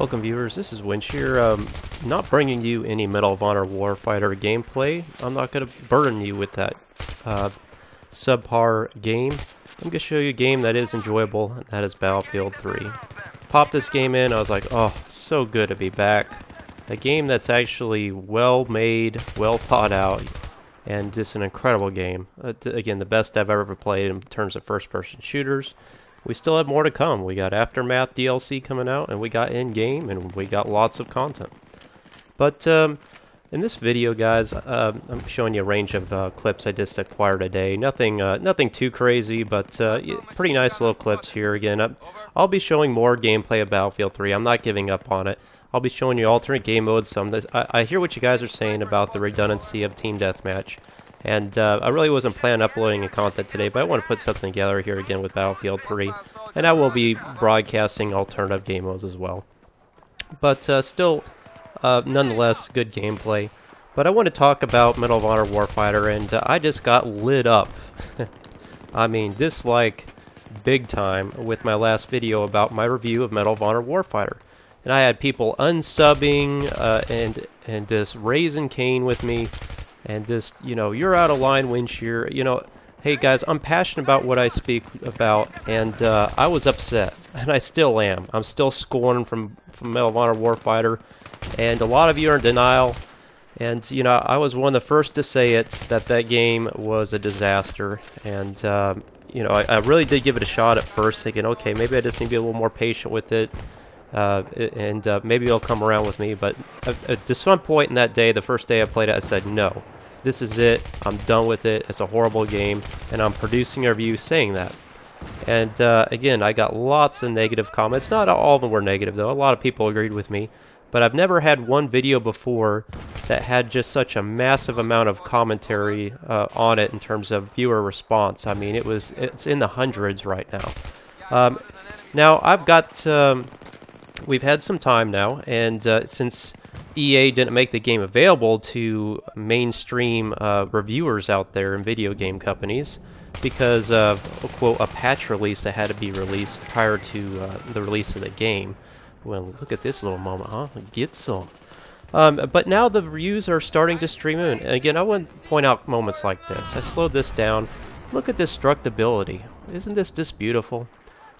Welcome viewers, this is Windshear, not bringing you any Medal of Honor Warfighter gameplay. I'm not going to burden you with that subpar game. I'm going to show you a game that is enjoyable, and that is Battlefield 3. Popped this game in, I was like, oh, so good to be back. A game that's actually well made, well thought out, and just an incredible game. Again, the best I've ever played in terms of first-person shooters. We still have more to come. We got Aftermath DLC coming out, and we got in-game, and we got lots of content. But in this video, guys, I'm showing you a range of clips I just acquired today. Nothing too crazy, but pretty nice little clips here. Again, I'll be showing more gameplay of Battlefield 3. I'm not giving up on it. I'll be showing you alternate game modes. I hear what you guys are saying about the redundancy of Team Deathmatch. And I really wasn't planning on uploading content today, but I want to put something together here again with Battlefield 3. And I will be broadcasting alternative game modes as well. But still, nonetheless, good gameplay. But I want to talk about Medal of Honor Warfighter, and I just got lit up. I mean, dislike big time with my last video about my review of Medal of Honor Warfighter. And I had people unsubbing and just raising Cain with me. And just, you know, you're out of line, Windshear. You know, hey guys, I'm passionate about what I speak about, and I was upset, and I still am. I'm still scorned from Medal of Honor Warfighter, and a lot of you are in denial. And you know, I was one of the first to say it, that game was a disaster. And you know, I really did give it a shot at first, thinking, okay, maybe I just need to be a little more patient with it. And maybe it'll come around with me, but at this one point in that day, the first day I played it, I said, no, this is it, I'm done with it, it's a horrible game, and I'm producing a review saying that. And again, I got lots of negative comments. Not all of them were negative, though. A lot of people agreed with me, but I've never had one video before that had just such a massive amount of commentary on it in terms of viewer response. I mean, it's in the hundreds right now. Now, I've got... We've had some time now, and since EA didn't make the game available to mainstream reviewers out there and video game companies because of, quote, a patch release that had to be released prior to the release of the game. Well, look at this little moment, huh? Get some. But now the reviews are starting to stream in. And again, I want to point out moments like this. I slowed this down. Look at this destructibility. Isn't this just beautiful?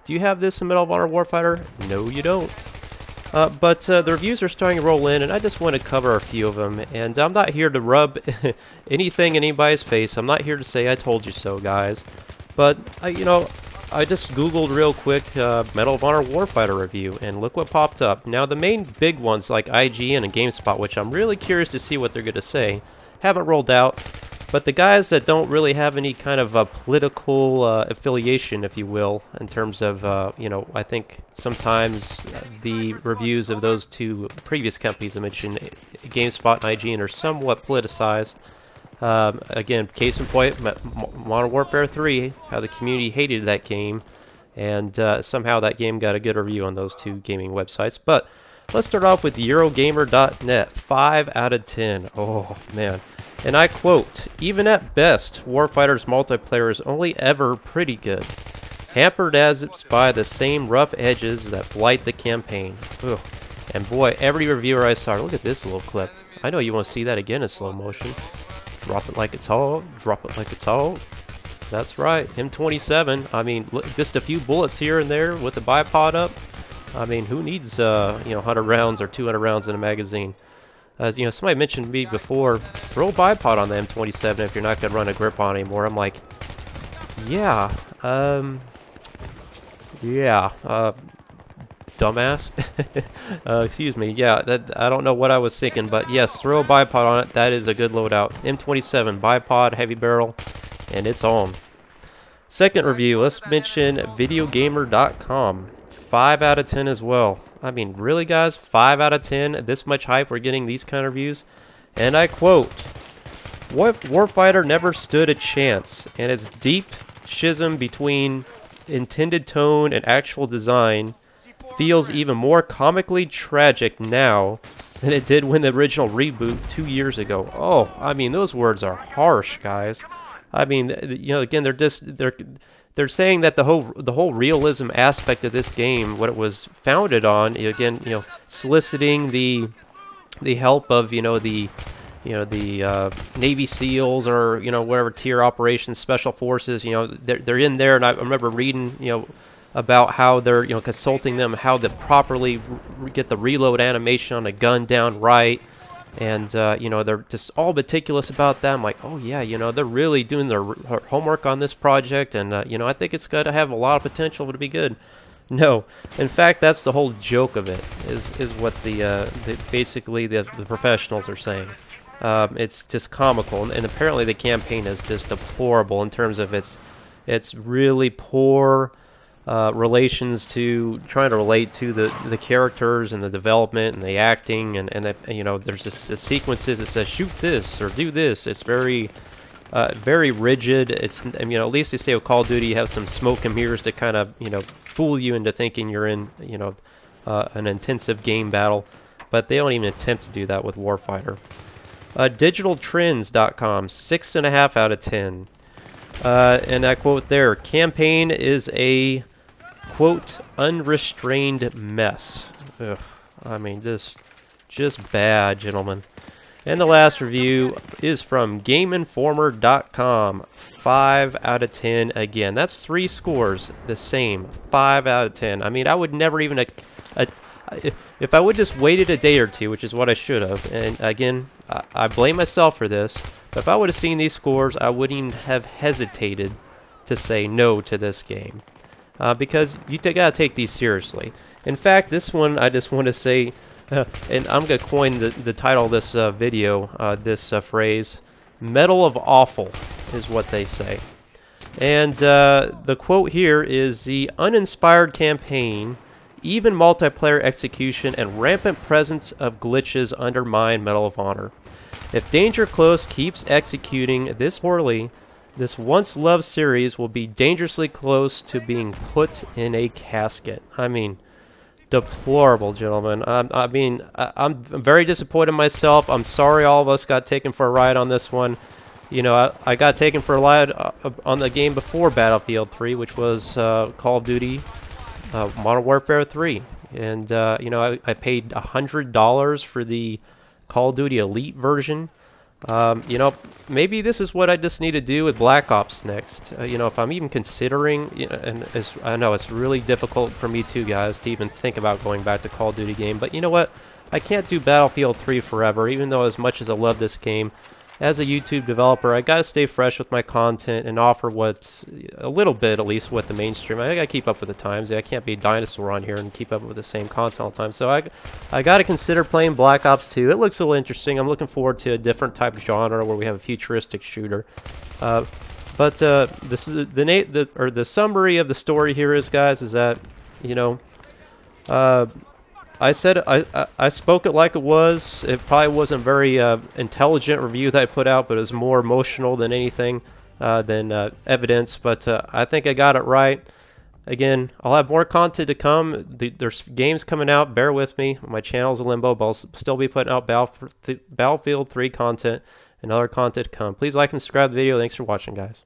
Do you have this in Medal of Honor Warfighter? No, you don't. But the reviews are starting to roll in, and I just want to cover a few of them. And I'm not here to rub anything in anybody's face. I'm not here to say I told you so, guys. But, you know, I just Googled real quick Medal of Honor Warfighter review, and look what popped up. Now, the main big ones like IGN and GameSpot, which I'm really curious to see what they're going to say, haven't rolled out. But the guys that don't really have any kind of a political affiliation, if you will, in terms of, you know, I think sometimes the reviews of those two previous companies I mentioned, GameSpot and IGN, are somewhat politicized. Again, case in point, Modern Warfare 3, how the community hated that game, and somehow that game got a good review on those two gaming websites. But let's start off with Eurogamer.net, 5 out of 10. Oh, man. And I quote, even at best, Warfighter's multiplayer is only ever pretty good, hampered as it's by the same rough edges that blight the campaign. Ugh. And boy, every reviewer I saw, look at this little clip. I know you want to see that again in slow motion. Drop it like it's hot, drop it like it's hot. That's right, M27. I mean, look, just a few bullets here and there with the bipod up. I mean, who needs, you know, 100 rounds or 200 rounds in a magazine? As you know, somebody mentioned to me before, throw a bipod on the M27 if you're not going to run a grip on anymore. I'm like, yeah, dumbass. Excuse me, yeah, I don't know what I was thinking, but yes, throw a bipod on it. That is a good loadout. M27, bipod, heavy barrel, and it's on. Second review, let's mention VideoGamer.com. 5 out of 10 as well. I mean, really, guys? 5 out of 10? This much hype? We're getting these kind of reviews? And I quote, Warfighter never stood a chance, and its deep schism between intended tone and actual design feels even more comically tragic now than it did when the original reboot 2 years ago. Oh, I mean, those words are harsh, guys. I mean, you know, again, they're they're saying that the whole realism aspect of this game, what it was founded on, again, you know, soliciting the help of, you know, the Navy SEALs or, you know, whatever tier operations, special forces, you know, they're in there. And I remember reading, you know, about how they're, you know, consulting them how to properly get the reload animation on a gun down right. And, you know, they're just all meticulous about that. I'm like, oh, yeah, you know, they're really doing their homework on this project. And, you know, I think it's going to have a lot of potential to be good. No, in fact, that's the whole joke of it, is what basically the professionals are saying. It's just comical. And apparently the campaign is just deplorable in terms of its really poor relations to trying to relate to the characters and the development and the acting, and that, you know, there's just the sequences that says shoot this or do this. It's very very rigid. It's, and, you know, at least they say with Call of Duty you have some smoke and mirrors to kind of, you know, fool you into thinking you're in, you know, an intensive game battle, but they don't even attempt to do that with Warfighter. Digitaltrends.com, 6.5 out of 10. And that quote there, campaign is a, quote, unrestrained mess. Ugh, I mean, just bad, gentlemen. And the last review is from GameInformer.com, 5 out of 10 again. That's 3 scores, the same, 5 out of 10. I mean, I would never even, if I would just waited a day or two, which is what I should have, and again, I blame myself for this, but if I would have seen these scores, I wouldn't have hesitated to say no to this game, because you gotta take these seriously. In fact, this one, I just want to say, and I'm gonna coin the title of this video, this phrase, Medal of Awful is what they say. And the quote here is, the uninspired campaign, even multiplayer execution, and rampant presence of glitches undermine Medal of Honor. If Danger Close keeps executing this poorly, this once loved series will be dangerously close to being put in a casket. I mean, deplorable, gentlemen. I mean, I'm very disappointed in myself. I'm sorry all of us got taken for a ride on this one. You know, I got taken for a ride on the game before Battlefield 3, which was Call of Duty Modern Warfare 3, and you know, I paid $100 for the Call of Duty Elite version. You know, maybe this is what I just need to do with Black Ops next. You know, if I'm even considering, you know, and I know it's really difficult for me too, guys, to even think about going back to Call of Duty game, but you know what, I can't do Battlefield 3 forever, even though as much as I love this game, as a YouTube developer, I gotta stay fresh with my content and offer what's a little bit, at least, with the mainstream. I gotta keep up with the times. I can't be a dinosaur on here and keep up with the same content all the time. So I gotta consider playing Black Ops 2. It looks a little interesting. I'm looking forward to a different type of genre where we have a futuristic shooter. But this is the summary of the story here is, guys, is that, you know, I said I spoke it like it was. It probably wasn't a very intelligent review that I put out, but it was more emotional than anything, than evidence. But I think I got it right. Again, I'll have more content to come. There's games coming out. Bear with me. My channel's in limbo, but I'll still be putting out Battlefield 3 content and other content to come. Please like and subscribe to the video. Thanks for watching, guys.